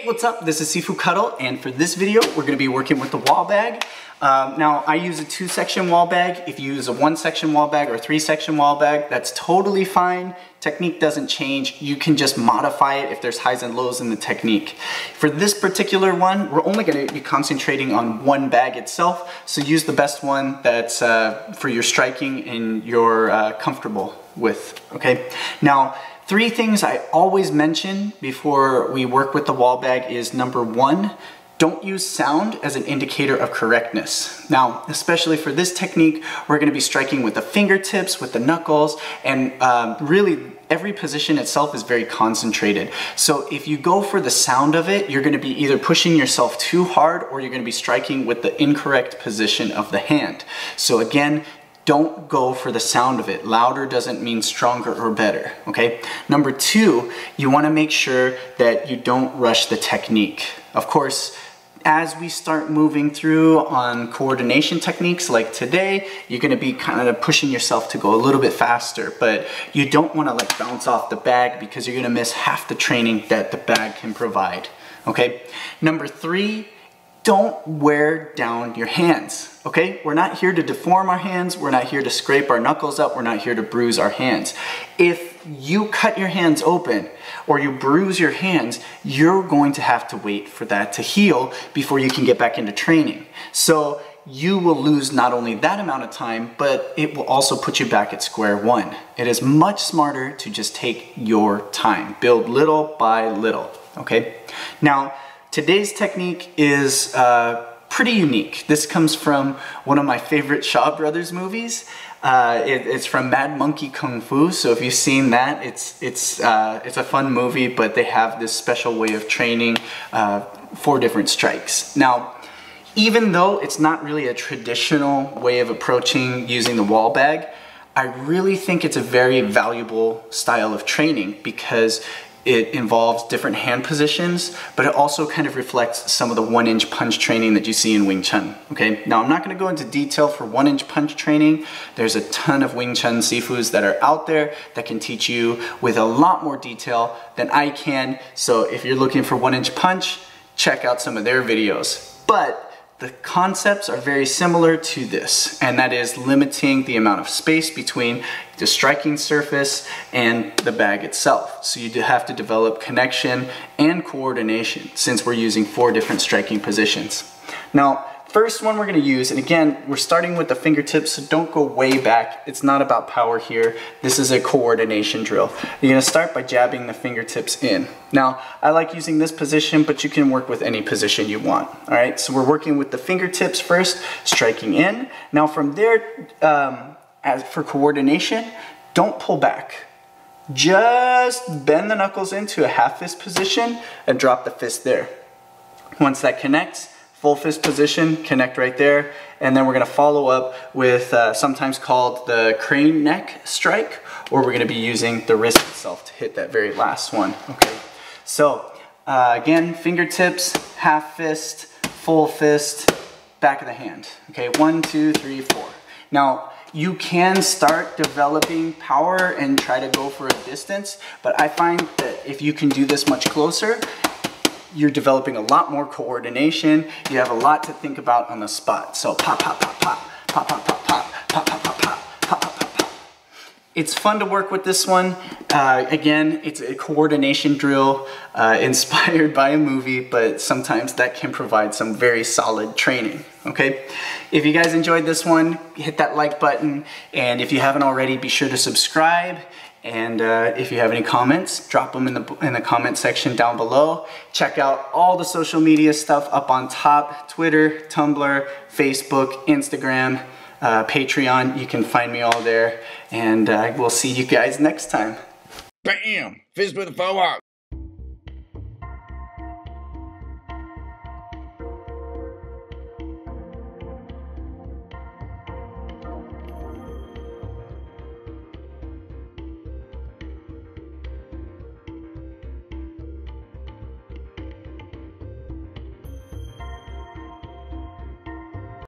Hey, what's up? This is Sifu Kuttel, and for this video, we're going to be working with the wall bag. Now, I use a 2-section wall bag. If you use a 1-section wall bag or a 3-section wall bag, that's totally fine. Technique doesn't change. You can just modify it if there's highs and lows in the technique. For this particular one, we're only going to be concentrating on one bag itself, so use the best one that's for your striking and you're comfortable with, okay? Now, three things I always mention before we work with the wall bag is number one, don't use sound as an indicator of correctness. Now, especially for this technique, we're gonna be striking with the fingertips, with the knuckles, and really every position itself is very concentrated. So if you go for the sound of it, you're gonna be either pushing yourself too hard or you're gonna be striking with the incorrect position of the hand. So again, don't go for the sound of it. Louder doesn't mean stronger or better, okay? Number two, you wanna make sure that you don't rush the technique. Of course, as we start moving through on coordination techniques like today, you're gonna be kind of pushing yourself to go a little bit faster, but you don't wanna like bounce off the bag because you're gonna miss half the training that the bag can provide, okay? Number three, don't wear down your hands, okay? We're not here to deform our hands. We're not here to scrape our knuckles up. We're not here to bruise our hands. If you cut your hands open or you bruise your hands, you're going to have to wait for that to heal before you can get back into training. So you will lose not only that amount of time, but it will also put you back at square one. It is much smarter to just take your time. Build little by little, okay? Now, today's technique is pretty unique. This comes from one of my favorite Shaw Brothers movies. It's from Mad Monkey Kung Fu, so if you've seen that, it's a fun movie, but they have this special way of training 4 different strikes. Now, even though it's not really a traditional way of approaching using the wall bag, I really think it's a very valuable style of training because it involves different hand positions, but it also kind of reflects some of the 1-inch punch training that you see in Wing Chun, okay? Now, I'm not gonna go into detail for 1-inch punch training. There's a ton of Wing Chun Sifus that are out there that can teach you with a lot more detail than I can. So if you're looking for 1-inch punch, check out some of their videos. But the concepts are very similar to this, and that is limiting the amount of space between the striking surface and the bag itself. So you do have to develop connection and coordination since we're using 4 different striking positions. Now, first one we're gonna use, and again, we're starting with the fingertips, so don't go way back. It's not about power here. This is a coordination drill. You're gonna start by jabbing the fingertips in. Now, I like using this position, but you can work with any position you want, all right? So we're working with the fingertips first, striking in. Now from there, for coordination, don't pull back. Just bend the knuckles into a half fist position and drop the fist there. Once that connects, full fist position, connect right there, and then we're gonna follow up with sometimes called the crane neck strike, or we're gonna be using the wrist itself to hit that very last one, okay? So, again, fingertips, half fist, full fist, back of the hand, okay? 1, 2, 3, 4. Now, you can start developing power and try to go for a distance, but I find that if you can do this much closer, you're developing a lot more coordination. You have a lot to think about on the spot. So pop, pop, pop, pop, pop, pop, pop, pop, pop, pop, pop, pop, pop, pop, pop. It's fun to work with this one. Again, it's a coordination drill inspired by a movie, but sometimes that can provide some very solid training, okay? If you guys enjoyed this one, hit that like button. And if you haven't already, be sure to subscribe. And if you have any comments, drop them in the comment section down below. Check out all the social media stuff up on top, Twitter, Tumblr, Facebook, Instagram, Patreon. You can find me all there, and we'll see you guys next time. Bam! Fist with a forearm.